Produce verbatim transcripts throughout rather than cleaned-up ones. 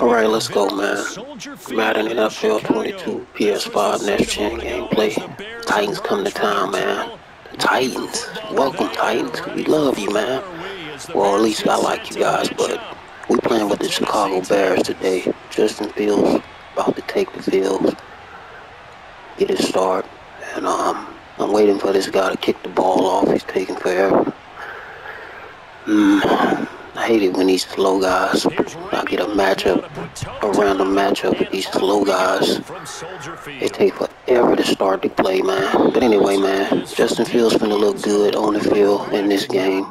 Alright, let's go, man. Madden N F L twenty-two, P S five, next gen gameplay. Titans come to town, man. Titans. Welcome, Titans. We love you, man. Well, at least I like you guys, but we playing with the Chicago Bears today. Justin Fields about to take the field, get his start, and um, I'm waiting for this guy to kick the ball off. He's taking forever. Mm, I hate it when these slow guys, I get a matchup, a random matchup with these slow guys. It takes forever to start the play, man. But anyway, man, Justin Fields finna look good on the field in this game.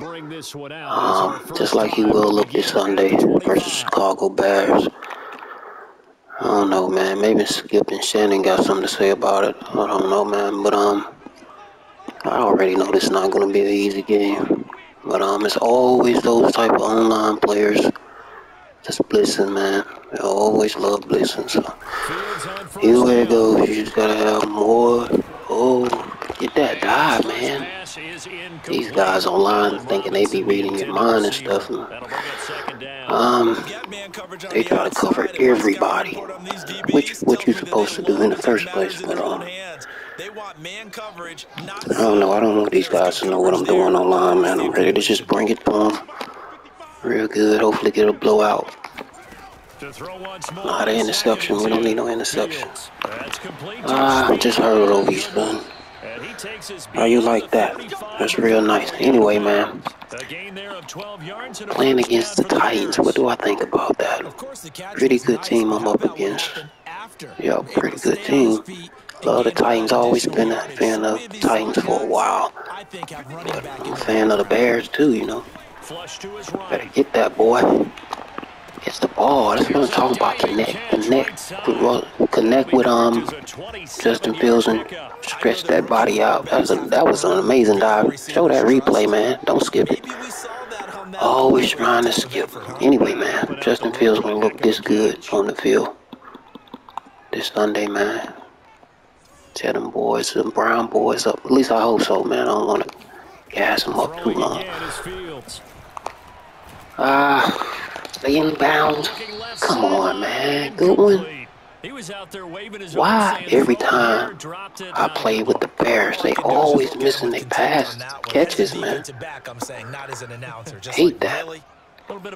Um, just like he will look this Sunday versus Chicago Bears. I don't know, man. Maybe Skip and Shannon got something to say about it. I don't know, man. But um, I already know this is not gonna be an easy game. But um, it's always those type of online players just blitzing, man. They always love blitzing. So here it goes. You just gotta have more. Oh, get that dive, man. These guys online thinking they be reading your mind and stuff. And, um, they try to cover everybody, which what you supposed to do in the first place. But um. They want man coverage, not I don't know. I don't know if these guys to know what I'm doing online, man. I'm ready to just bring it to them real good. Hopefully get a blowout. Not an interception. We don't need no interception. Ah, I just heard it over you, son. How you like that? That's real nice. Anyway, man. Playing against the Titans. What do I think about that? Pretty good team I'm up against. Yeah, pretty good team. Love the Titans. Always been a fan of the Titans for a while. But I'm a fan of the Bears too, you know. Better get that boy. It's the ball. That's what I'm talking about. Connect, connect, connect with um Justin Fields and stretch that body out. That was a, that was an amazing dive. Show that replay, man. Don't skip it. Always trying to skip. Anyway, man, Justin Fields gonna look this good on the field this Sunday, man. Tell them boys, them brown boys up. At least I hope so, man. I don't want to gas them up too long. Ah, uh, they inbound. Come on, man. Good one. Why every time I play with the Bears, they always missing their pass catches, man? I hate that.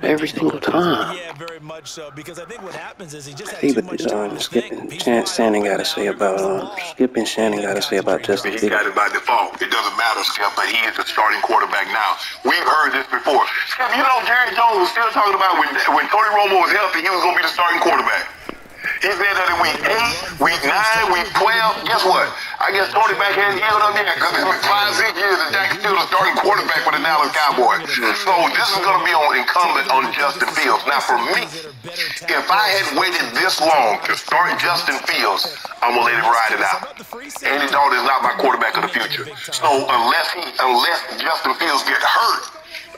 Every single time. Yeah, very much so, because I think what happens is he just had too much time. Skip and Shannon got to say about um, Skip and Shannon got to say about Justin Fields. He got it by default. It doesn't matter, Skip, but he is the starting quarterback now. We've heard this before. Skip, you know Jerry Jones was still talking about when when Tony Romo was healthy, he was going to be the starting quarterback. He said that in week eight, week nine, week twelve. Guess what? I guess Tony back hasn't healed up yet, because it's been five, six years that Jack Steele is starting quarterback for the Dallas Cowboys. So this is going to be on incumbent on Justin Fields. Now for me, if I had waited this long to start Justin Fields, I'm going to let it ride it out. Andy Dalton is not my quarterback of the future. So unless he, unless Justin Fields gets hurt,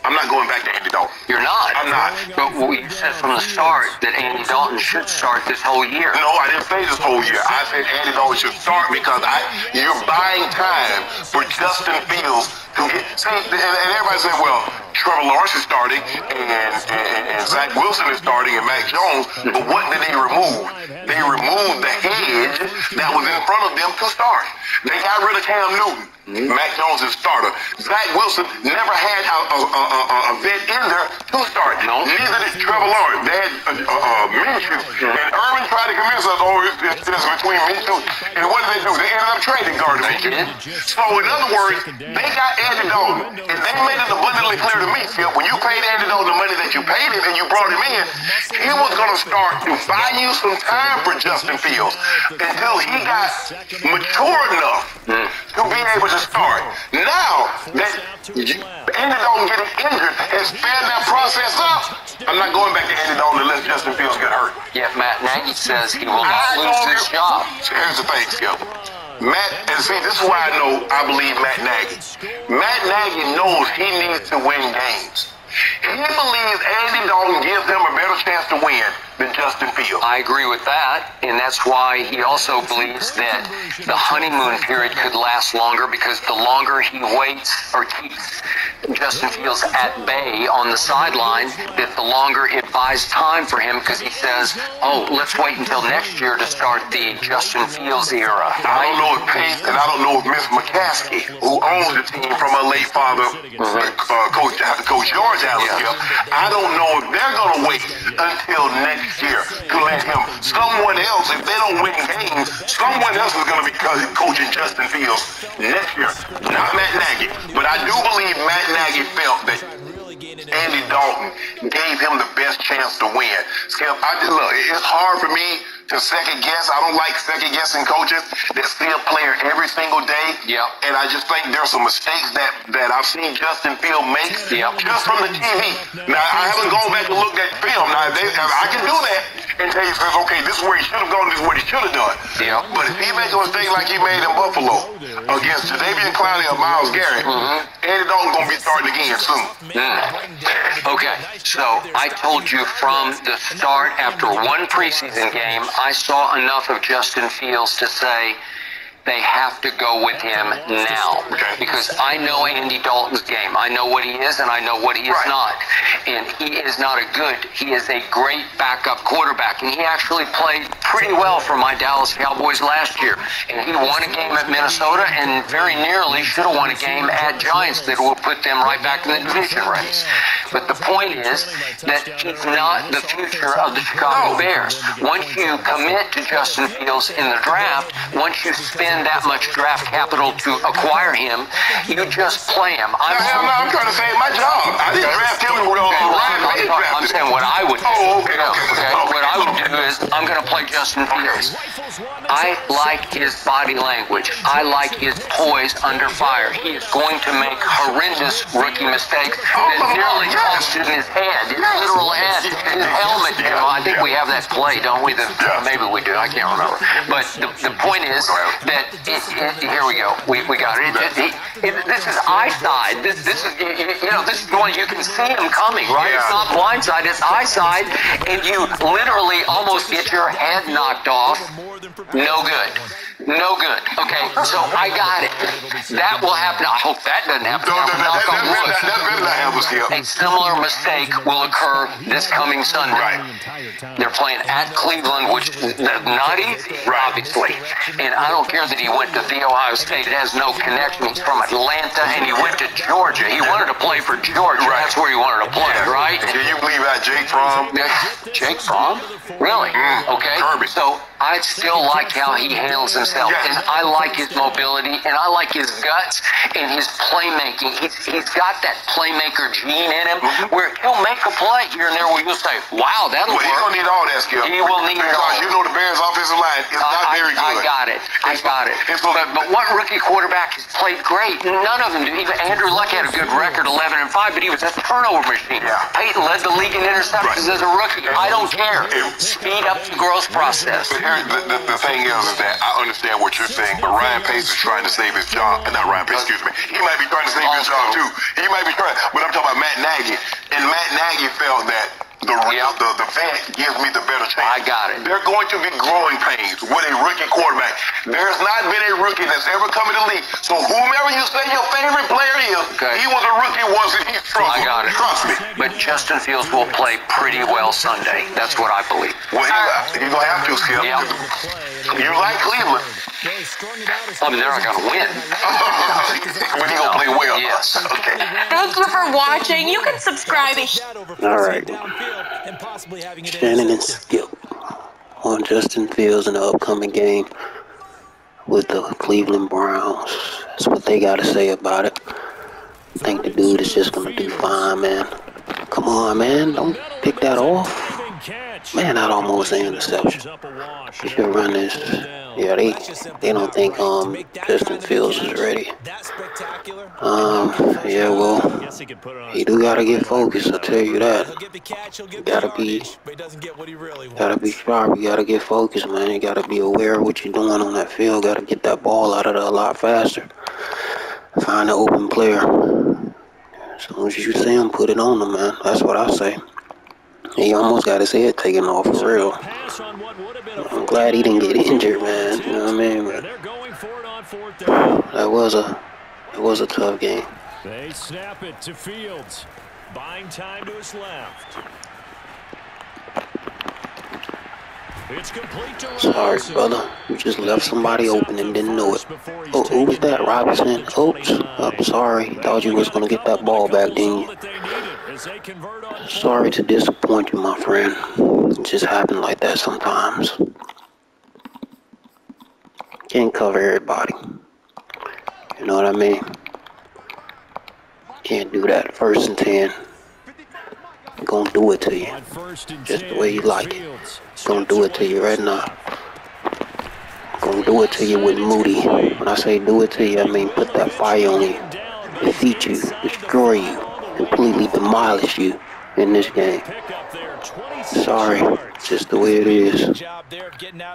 I'm not going back to Andy Dalton. You're not. I'm not. But we said from the start that Andy Dalton should start this whole year. No, I didn't say this whole year. I said Andy Dalton should start because I you're buying time for Justin Fields to get. See, and everybody said, well, Trevor Lawrence is starting, and, and, and Zach Wilson is starting, and Mac Jones. But what did they remove? They removed the hedge that was in front of them to start. They got rid of Cam Newton. Mac Jones is starter. Zach Wilson never had a, a, a, a, a vet in there to start. No. Neither did Trevor Lawrence. They had uh, uh, Minshew. And Urban tried to convince us, oh, it's, it's, it's between Minshew. And what did they do? They ended up trading Gardner Minshew. So, in other words, they got Andy Dalton. And they made it abundantly clear to me, Skip, when you paid Andy Dalton the money that you paid him and you brought him in, he was going to start to buy you some time for Justin Fields until he got mature enough mm. to be able to start. Now that Andy Dalton getting injured has sped that process up, I'm not going back to Andy Dalton unless Justin Fields get hurt. Yeah, Matt Nagy says he will not lose his job. Here's the thing, Skip. Matt, and see, this is why I know I believe Matt Nagy. Matt Nagy knows he needs to win games. He believes Andy Dalton gives him a better chance to win than Justin Fields. I agree with that, and that's why he also believes that the honeymoon period could last longer, because the longer he waits or keeps Justin Fields at bay on the sideline, that the longer it buys time for him, because he says, oh, let's wait until next year to start the Justin Fields era. I don't know if Peyton, and I don't know if Miss McCaskey, who owns the team from her late father, mm-hmm. uh, Coach, Coach George Allen, yeah. I don't know if they're going to wait until next year to let him. Someone else, if they don't win games, someone else is going to be coaching Justin Fields next year. Not Matt Nagy. But I do believe Matt Nagy felt that Andy Dalton gave him the best chance to win. Skip, I just, look, it's hard for me to second guess. I don't like second guessing coaches that see a player every single day. Yep. And I just think there's some mistakes that, that I've seen Justin Fields make yep. just from the T V. Now, I haven't gone back to look at film. Now, they, I can do that and tell you, says, okay, this is where he should have gone, this is what he should have done. Yep. But if he makes a mistake like he made in Buffalo against Javier Clowney or Miles Garrett, mm-hmm. Andy Dalton going to be starting again soon. Mm. Okay, so I told you from the start, after one preseason game, I saw enough of Justin Fields to say they have to go with him now, because I know Andy Dalton's game. I know what he is and I know what he is right. not. And he is not a good, he is a great backup quarterback. And he actually played pretty well for my Dallas Cowboys last year. And he won a game at Minnesota and very nearly should have won a game at Giants that will put them right back in the division race. But the point is that he's not the future of the Chicago Bears. Once you commit to Justin Fields in the draft, once you spend that much draft capital to acquire him, you just play him. I'm, no, no, I'm trying to save my job. I didn't draft him. Okay, well, I'm, not, I'm, I'm saying what I would do. Oh, okay, you know, okay, okay. What I would do is I'm going to play Justin Fields. I like his body language. I like his poise under fire. He is going to make horrendous rookie mistakes that nearly cost him his head, his literal head, his helmet. You know, I think we have that play, don't we? The, maybe we do. I can't remember. But the, the point is that It, it, here we go. We, we got it. It, it, it, it. This is eyeside. This this is it, it, you know this is the one you can see him coming, right? Yeah. It's not blindside. It's eyeside, and you literally almost get your head knocked off. No good. No good. Okay, so I got it. That will happen. I hope that doesn't happen. No, no, no, that, that, that, that better not happen, Skip. A similar mistake will occur this coming Sunday. Right. They're playing at Cleveland, which is not easy, right. obviously. And I don't care that he went to the Ohio State. It has no connection. He's from Atlanta, and he went to Georgia. He wanted to play for Georgia. Right. That's where he wanted to play, yeah. right? Can you believe that Jake Fromm? Jake Fromm? Really? Mm, okay. Kirby. So I still like how he handles himself. Yes. And I like his mobility, and I like his guts and his playmaking. He's, he's got that playmaker gene in him where he'll make a play here and there where you'll say, wow, that'll well, work. He's going to need all that, Skip. He will need because it all. You know the Bears' offensive line is I, not very I, good. I got it. I got it. So that, but what rookie quarterback has played great? None of them do. Even Andrew Luck had a good record, eleven and five, but he was a turnover machine. Yeah. Peyton led the league in interceptions right. as a rookie. I don't care. It, Speed up the growth process. But here, the, the, the thing is that I understand what you're saying, but Ryan Pace is trying to save his job. Not Ryan Pace, excuse me. He might be trying to save also, his job too. He might be trying, but I'm talking about Matt Nagy. And Matt Nagy felt that the yeah. the, the vet gives me the better chance. I got it. They're going to be growing pains with a rookie quarterback. There's not been a rookie that's ever come in the league. So whomever you say your favorite player is, okay. he was a rookie once and he struggled. I got it. Trust me. But Justin Fields will play pretty well Sunday. That's what I believe. Well, you're going to have to, Skip. Yeah. You like Cleveland. I mean, they're not going to win. We're going to play well. Yes. Okay. Thank you for watching. You can subscribe. All right. Shannon and Skip on Justin Fields in the upcoming game with the Cleveland Browns. That's what they got to say about it. I think the dude is just going to do fine, man. Come on, man. Don't pick that off. Man, I'd almost say interception. You should run this. Yeah, they, they don't think um Justin Fields is ready. Um, yeah, well, he do gotta get focused. I'll tell you that. You gotta be, gotta be sharp. You gotta get focused, man. You gotta be aware of what you're doing on that field. Gotta get that ball out of there a lot faster. Find an open player. As soon as you see him, put it on them, man. That's what I say. He almost got his head taken off, for real. I'm glad he didn't get injured, man. You know what I mean? But that was a, it was a tough game. They snap it to Fields, buying time to his left. It's complete to Robinson. Sorry, brother. You just left somebody open and didn't know it. Oh, who was that, Robinson? Oops. I'm sorry. Thought you was going to get that ball back, didn't you? Sorry to disappoint you, my friend. It just happened like that sometimes. Can't cover everybody. You know what I mean? Can't do that. First and ten. Gonna do it to you, just the way you like it. Gonna do it to you right now. Gonna do it to you with Moody. When I say do it to you, I mean put that fire on you, defeat you, destroy you, completely demolish you in this game. Sorry, just the way it is.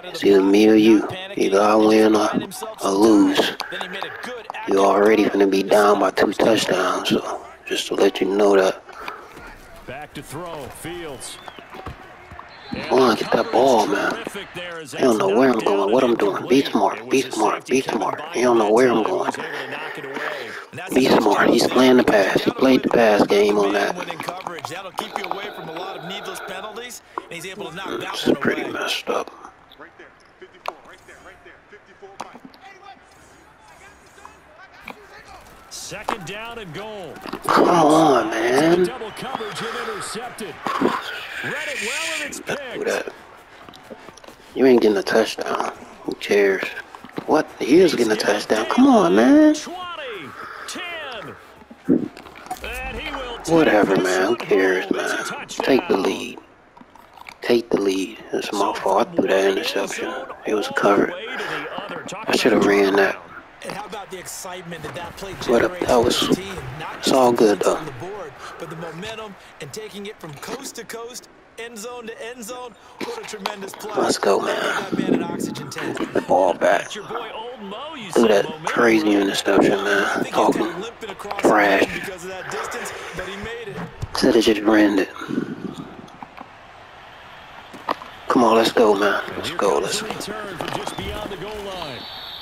It's either me or you. Either I win or I lose. You're already gonna be down by two touchdowns, so just to let you know that. Back to throw, Fields. I want to get that ball, man. I don't know where I'm going, what I'm doing. Be smart, be smart, be smart. I don't know where I'm going. Be smart. He's playing the pass. He played the pass game on that. This is pretty messed up. Second down and goal. Come on, man. Double coverage and intercepted. Read it well and it's picked. You ain't getting a touchdown. Who cares? What? He is getting a touchdown. Come on, man. Whatever, man. Who cares, man? Take the lead. Take the lead. It's my fault. I threw that interception. It was covered. I should have ran that. And how about the excitement that that play generates for the team? Not just all good though. On the board, but the momentum and taking it from coast to coast, end zone to end zone. What a tremendous play! Let's go, man. Get the ball back. Do that crazy interception, man. Talking trash. Said it just ran it. Come on, let's go, man. Let's go. Let's go.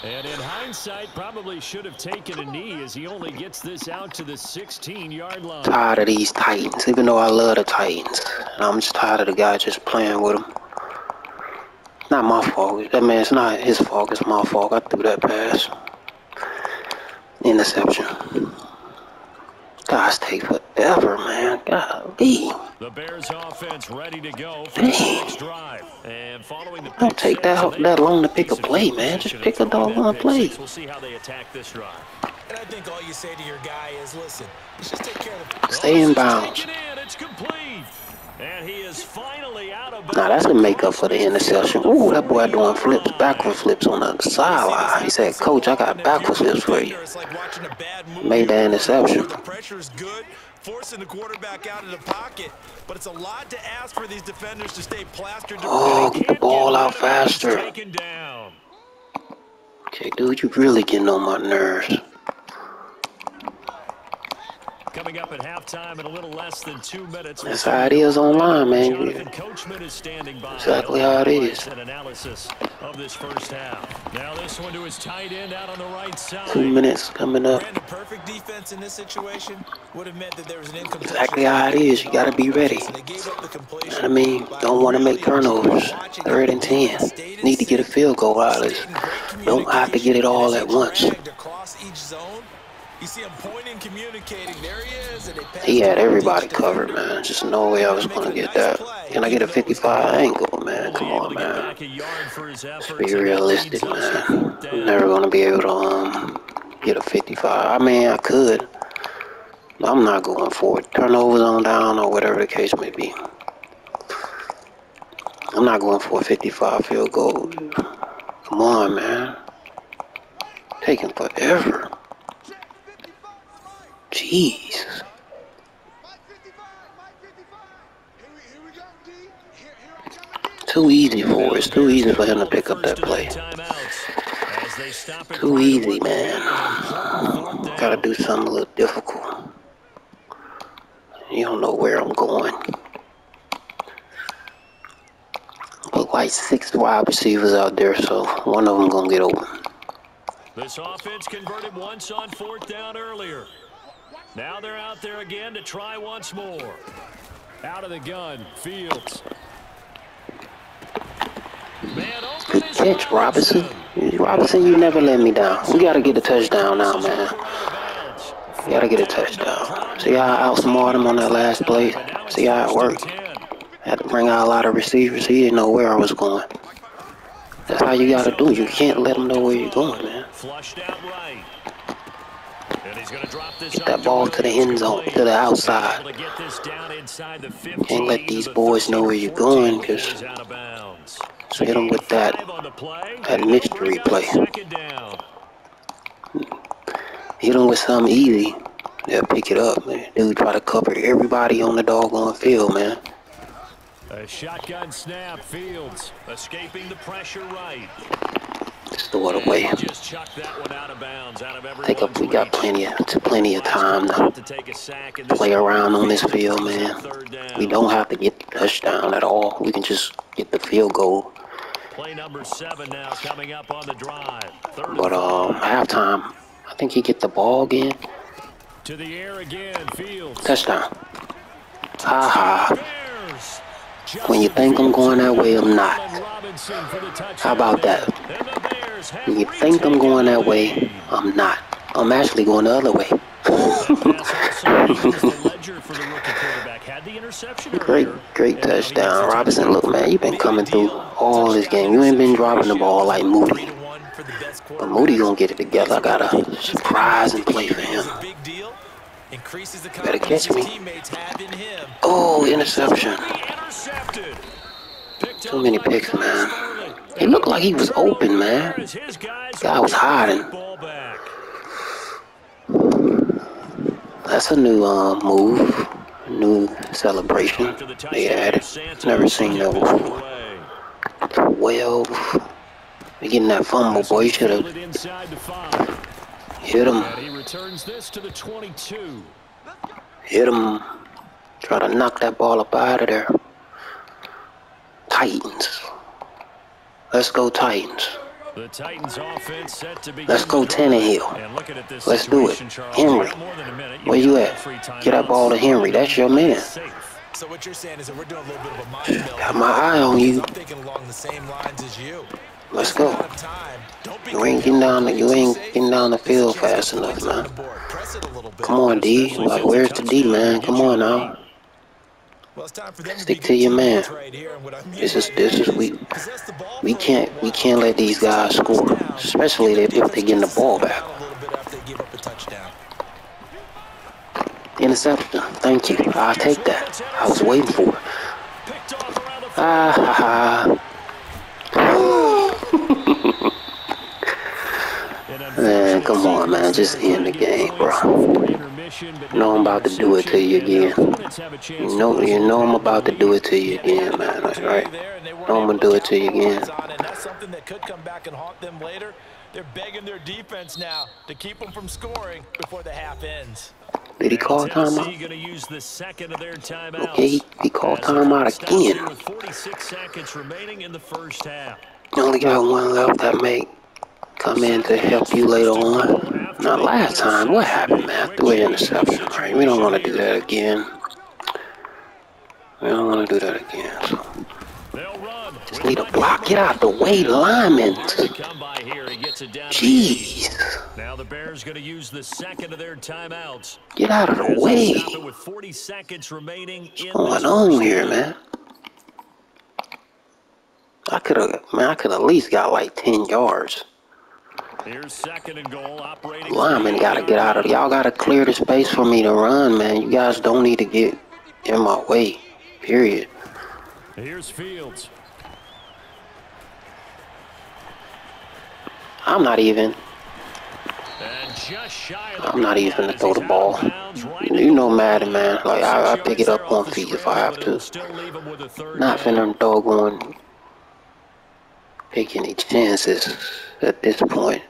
And in hindsight, probably should have taken a knee as he only gets this out to the sixteen yard line. Tired of these Titans, even though I love the Titans. I'm just tired of the guy just playing with them. Not my fault. I mean, it's not his fault. It's my fault. I threw that pass. Interception. Guys take forever, man. Golly. The Bears offense ready to go for the next drive. And following the don't take that that long to pick a play, man. Just pick a doggone play. We'll see how they attack this drive. And I think all you say to your guy is, listen, just take care of the stay in bounds. And he is finally out of bounds. Now that's a makeup for the interception. Ooh, that boy doing flips, backward flips on the sideline. He said, Coach, I got backward flips for you. Made that interception. The pressure is good, forcing the quarterback out of the pocket, but it's a lot to ask for these defenders to stay plastered. Oh, get the ball out faster. Okay, dude, you really getting on my nerves. Coming up at halftime in a little less than two minutes. That's how it is online, man. Exactly how it is. Two minutes coming up. Exactly how it is. You gotta be ready. I mean, don't want to make turnovers. Third and ten. Need to get a field goal out of this. Don't have to get it all at once. You see him pointing, communicating. There he is, and he had everybody covered, man. Just no way I was gonna get that. Can I get a fifty-five angle, man? Come on, man. Let's be realistic, man. I'm never gonna be able to um get a fifty-five. I mean, I could. I'm not going for it. Turnovers on down or whatever the case may be. I'm not going for a fifty-five field goal. Come on, man. Taking forever. Jeez. Too easy for it. It's too easy for him to pick up that play. Too easy, man. Gotta do something a little difficult. You don't know where I'm going. like six wide receivers out there, so one of them gonna get open. This offense converted once on fourth down earlier. Now they're out there again to try once more. Out of the gun, Fields. Man, good catch, Robinson. Robinson, you never let me down. We gotta get a touchdown now, man. We gotta get a touchdown. See how I outsmarted him on that last play? See how it worked? I had to bring out a lot of receivers. He didn't know where I was going. That's how you gotta do. You can't let him know where you're going, man. Get that ball to the end zone, to the outside. Can't let these boys know where you're going, because hit them with that, that mystery play. Hit them with something easy. They'll pick it up, man. Dude try to cover everybody on the doggone field, man. A shotgun snap, Fields escaping the pressure right. Throw it away. I think we got plenty of plenty of time to play around on this field, man. We don't have to get the touchdown at all. We can just get the field goal. Play number seven now coming up on the drive. But um, halftime, I think he get the ball again. To the air again, Fields. Touchdown. Haha. When you think I'm going that way, I'm not. How about that? When you think I'm going that way, I'm not. I'm actually going the other way. Great, great touchdown. Robinson, look, man, you've been coming through all this game. You ain't been dropping the ball like Moody. But Moody gonna get it together. I got a surprising play for him. Increases the better catch me. Him. Oh, interception. Too many picks, man. It looked like he was open, man. The guy was hiding. That's a new uh, move. New celebration. They added. Never seen that before. twelve. We're getting that fumble, boy. You should have... Hit him. He returns this to the twenty-two. Hit him. Try to knock that ball up out of there. Titans. Let's go Titans. The Titans offense set to be. Let's go Tannehill. Let's do it. Henry. Where you at? Get that ball to Henry. That's your man. So what you're saying is that we're doing a little bit of a mind meld. Got my eye on you. I'm thinking along the same lines as you. Let's go. You ain't getting down the you ain't getting down the field fast enough, man. Come on, D. Like, where's the D, man? Come on now. Stick to your man. This is this is we we can't we can't let these guys score, especially if they're getting the ball back. Interception. Thank you. I'll take that. I was waiting for it. Ah ha ha. Man, come on, man. Just end the game, bro. You know I'm about to do it to you again. You know, you know I'm about to do it to you again, man. All right? You know I'm going to do it to you again. That's something that could come back and haunt them later. They're begging their defense now to keep them from scoring before the half ends. Did he call timeout? Okay, he, he called timeout again. forty-six seconds remaining in the first half. You only got one left that may come in to help you later on. Now, last time, what happened, man? Threw an interception, right? We don't want to do that again. We don't want to do that again. So. Just need a block. Get out the way, linemen. Jeez. Now the Bears going to use the second of their timeouts. Get out of the way. What's going on here, man? I could have, man, I could at least got like ten yards. Here's second and goal operating. Linemen gotta get out of y'all gotta clear the space for me to run, man. You guys don't need to get in my way. Period. Here's Fields. I'm not even. I'm not even to throw the ball. You know Madden, man. Like I, I pick it up on feet if I have to. Not finna doggone take any chances at this point.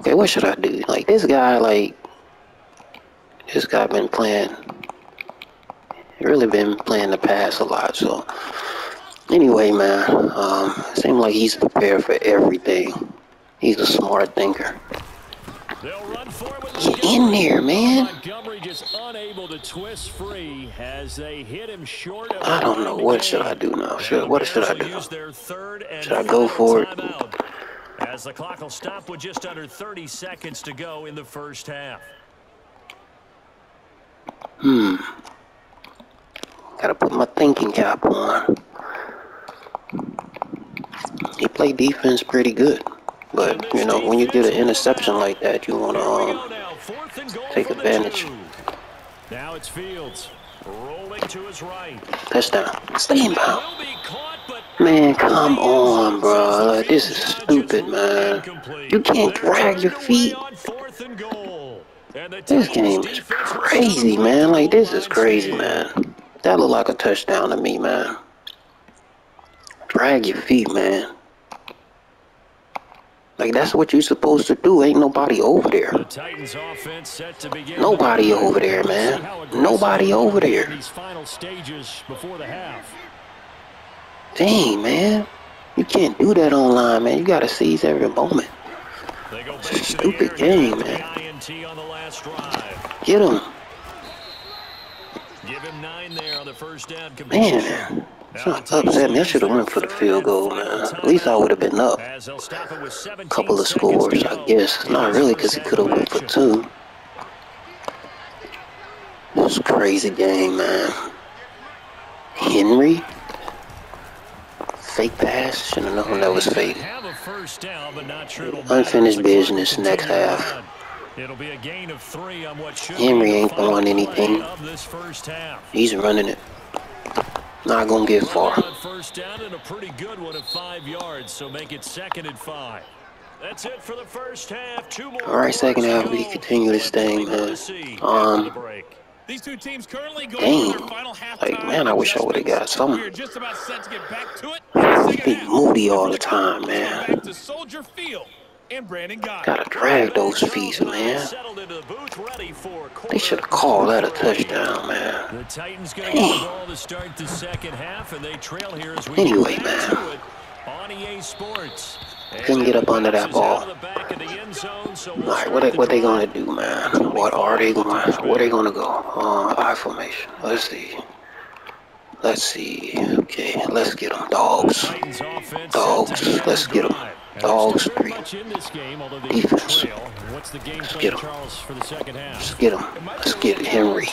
Okay, what should I do? Like this guy, like this guy been playing. Really been playing the pass a lot, so Anyway, man, um, it seems like he's prepared for everything. He's a smart thinker. Get in there, man. Montgomery just unable to twist free as they hit him short. I don't know. What should I do now? Should, what should I do? Should I go for it? As the clock will stop with just under thirty seconds to go in the first half. Hmm. Gotta put my thinking cap on. He played defense pretty good. But, you know, when you get an interception like that, you want to um, take advantage. Now it's Fields rolling to his right. Touchdown. Stay in bounds. Man, come on, bro. This is stupid, man. You can't drag your feet. This game is crazy, man. Like, this is crazy, man. That looked like a touchdown to me, man. Drag your feet, man. Like, that's what you're supposed to do. Ain't nobody over there. Nobody over there, man. Nobody over there. Dang, man. You can't do that online, man. You got to seize every moment. It's a stupid game, man. Get him. Give him nine there on the first down. Man, it's not upset me. I should have went for the field goal, man. At least I would have been up a couple of scores, I guess. Not really, because he could have went for two. It's a crazy game, man. Henry. Fake pass. Should have known that was fake. Unfinished business next half. It'll be a gain of three on what should Henry ain't throwing anything. He's running it. Not gonna get far. First down and a pretty good one at five yards, so make it second and five. That's it for the first half. Two more. All right, second half we continue this thing, man. Um. These two teams currently go to their final half. Like, man, I wish I would have got something. We're just about set to get back to it. Be moody all the time, man. Soldier Field. And Brandon got gotta drag those feet, man. They should have called that a touchdown, man. The Titans got the ball to start the second half, and they trail here as we anyway, man. On E A Sports. Couldn't get up under that ball. Alright, what what they gonna do, man? What are they going? Where they gonna go? Uh, I formation. Let's see. Let's see. Okay, let's get them, dogs. Dogs. Let's get them. Dogs three. Defense. Let's get him. Let's get him. Let's get Henry.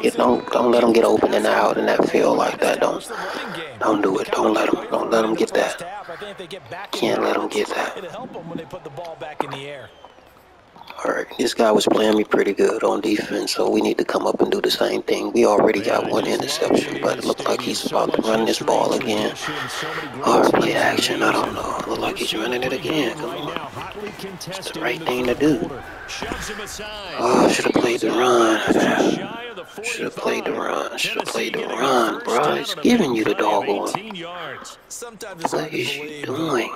Yeah, don't don't let him get open and out in that field like that. Don't don't do it. Don't let him. Don't let him get that. Can't let him get that. All right, this guy was playing me pretty good on defense, so we need to come up and do the same thing. We already got one interception, but it looks like he's about to run this ball again. Or play action, I don't know. It looks like he's running it again. Come on. It's the right thing to do. Oh, I should have played the run. Should have played the run. Should have played the run, bro. It's giving you the doggone. What is you doing?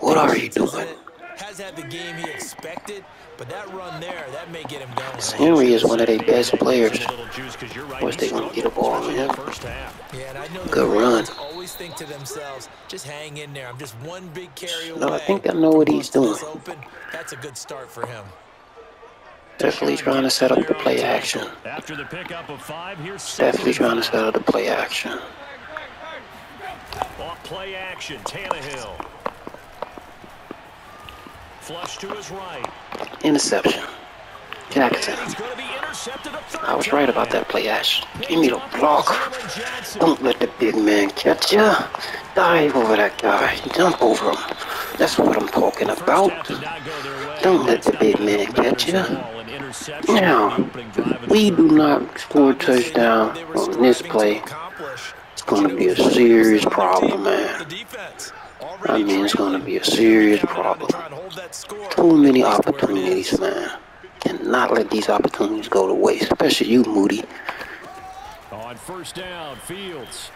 What are you doing? Has had the game he expected, but that run there, that may get him down. Henry is one of their best players. Of course, they want to get a ball on him. Good run. Always think to themselves, just hang in there. I'm just one big carry away. No, I think I know what he's doing. That's a good start for him. Definitely trying to set up the play action. Definitely trying to set up the play action. Play action, Tannehill. Flush to his right. Interception. Jackson. I was right about that play, Ash. Give me the block. Don't let the big man catch ya. Dive over that guy. Jump over him. That's what I'm talking about. Don't let the big man catch ya. Now, we do not score a touchdown on this play. It's going to be a serious problem, man. I mean, it's going to be a serious problem. Too many opportunities, man. Cannot let these opportunities go to waste, especially you, Moody. On first down, Fields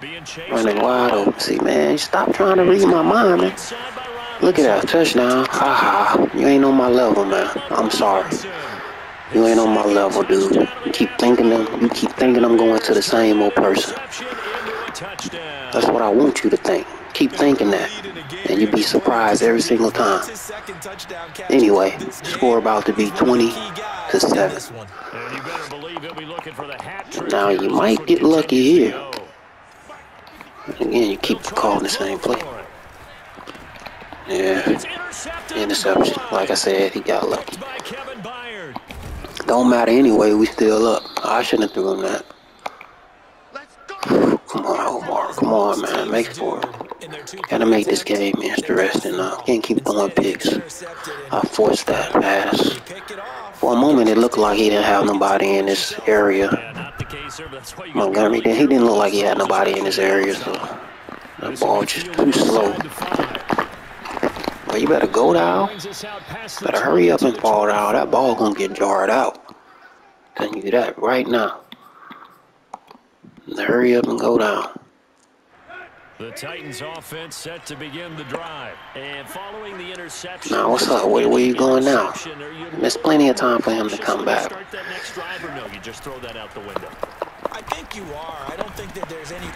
being chased. Running wide open. See, man, stop trying to read my mind, man. Look at that touchdown. Ha ha. You ain't on my level, man. I'm sorry. You ain't on my level, dude. You keep thinking I'm, you keep thinking I'm going to the same old person. That's what I want you to think. Keep thinking that, and you'd be surprised every single time. Anyway, score about to be twenty to seven. Now you might get lucky here. Again, you keep calling the same play. Yeah, interception. Like I said, he got lucky. Don't matter anyway, we still up. I shouldn't have thrown that. Come on, Omar. Come on, man. Make it for it. Gotta make this game interesting now. Can't keep throwing picks. I forced that pass. For a moment, it looked like he didn't have nobody in this area. Montgomery, he didn't look like he had nobody in his area, so the ball just too slow. But you better go down, better hurry up and fall down. That ball gonna get jarred out. Can you do that right now? Hurry up and go down. The Titans offense set to begin the drive, and following the interception. Now what's up? Where, where you going now? There's plenty of time for him to come back.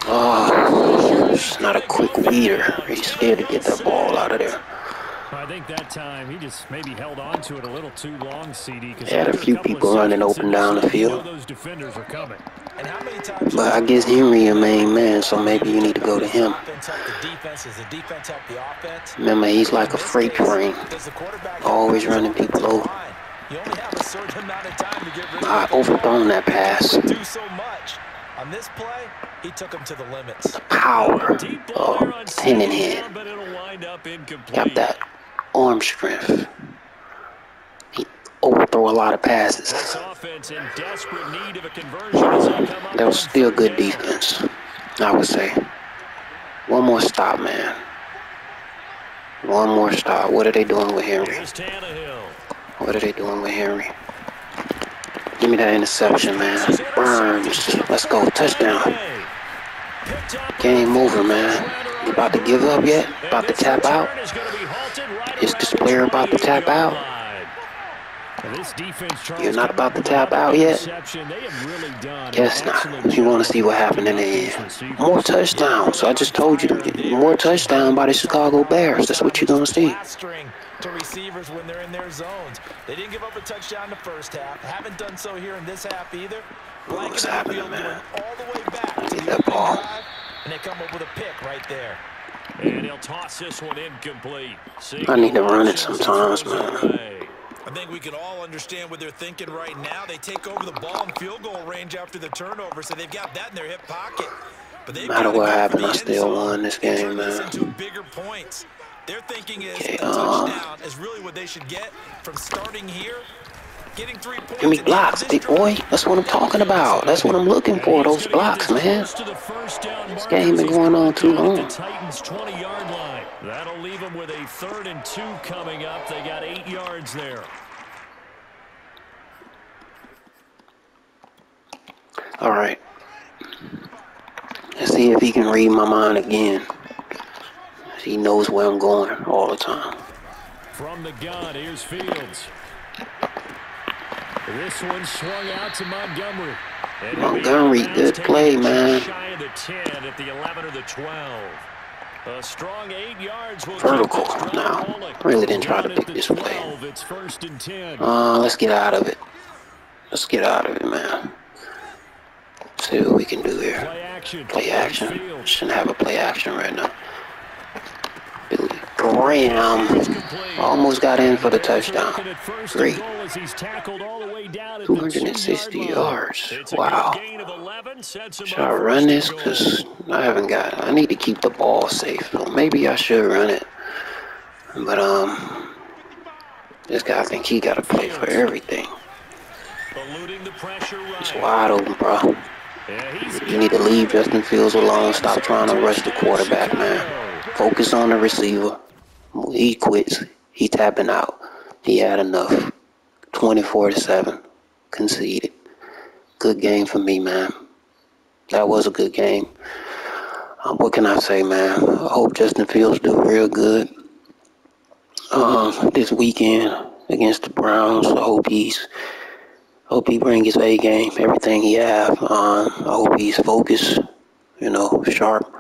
Oh, it's not a quick weeder. He's scared to get that ball out of there. I think that time he just maybe held on to it a little too long, C D. They had a few people running open down the field. But I guess Henry your main man, so maybe you need to go to him. Remember, he's like a freight train, always running people over. I overthrown that pass. On this play, he took him to the limits. The power of Tannehill. Got that arm strength. He overthrew a lot of passes. That was still good defense, I would say. One more stop, man. One more stop. What are they doing with Henry? What are they doing with Henry? Give me that interception, man. Burns. Let's go. Touchdown. Game over, man. You about to give up yet? About to tap out? Is this player about to tap out? You're not about to tap out yet? Guess not. You want to see what happened in the end. More touchdowns. I just told you. More touchdowns by the Chicago Bears. That's what you're going to see. To receivers when they're in their zones. They didn't give up a touchdown the first half. Haven't done so here in this half either. What's happening, man? All the way back. I need that ball. And they come up with a pick right there. And he'll toss this one incomplete. I need to run it sometimes, man. I think we can all understand what they're thinking right now. They take over the ball in field goal range after the turnover, so they've got that in their hip pocket. But no matter what happened, I still won this game, man. Their thinking is okay, um, touchdown is really what they should get from starting here. Getting three points. Give me blocks, big boy. That's what I'm talking about. That's what I'm looking for, those blocks, man. This game been going on too long. That'll leave them with a third and two coming up. They got eight yards there. All right. Let's see if he can read my mind again. He knows where I'm going all the time. From the gun, here's Fields. This one swung out to Montgomery. And Montgomery, good play, man. Shy of the ten at the eleven or the twelve. A strong eight yards will vertical. Now, really didn't try to pick this play. It's first and ten. Uh, let's get out of it. Let's get out of it, man. Let's see what we can do here. Play action. Play action. Shouldn't have a play action right now. Graham almost got in for the touchdown. Great. two hundred sixty yards. Wow. Should I run this? Because I haven't got it. I need to keep the ball safe. So maybe I should run it. But, um, this guy, I think he got to play for everything. It's wide open, bro. You need to leave Justin Fields alone. Stop trying to rush the quarterback, man. Focus on the receiver. He quits. He tapping out. He had enough. twenty-four to seven. Conceded. Good game for me, man. That was a good game. Um, what can I say, man? I hope Justin Fields do real good um, this weekend against the Browns. I hope he's Hope he bring his A game, everything he have. Um, I hope he's focused, you know, sharp,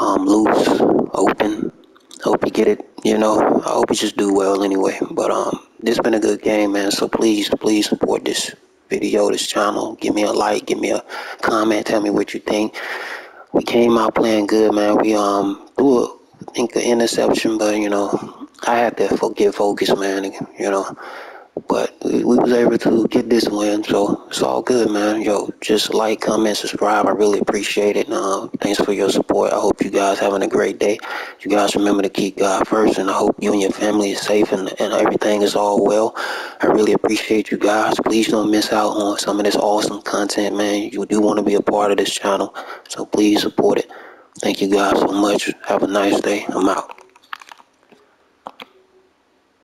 um, loose, open. Hope he get it, you know. I hope he just do well anyway. But um, this been a good game, man. So please, please support this video, this channel. Give me a like, give me a comment. Tell me what you think. We came out playing good, man. We um threw, a, I think, an interception, but you know, I had to get focused, man. You know. But we, we was able to get this win, so it's all good, man. Yo, just like, comment, subscribe. I really appreciate it. Um, thanks for your support. I hope you guys having a great day. You guys remember to keep God first, and I hope you and your family is safe and, and everything is all well. I really appreciate you guys. Please don't miss out on some of this awesome content, man. You do want to be a part of this channel, so please support it. Thank you guys so much. Have a nice day. I'm out.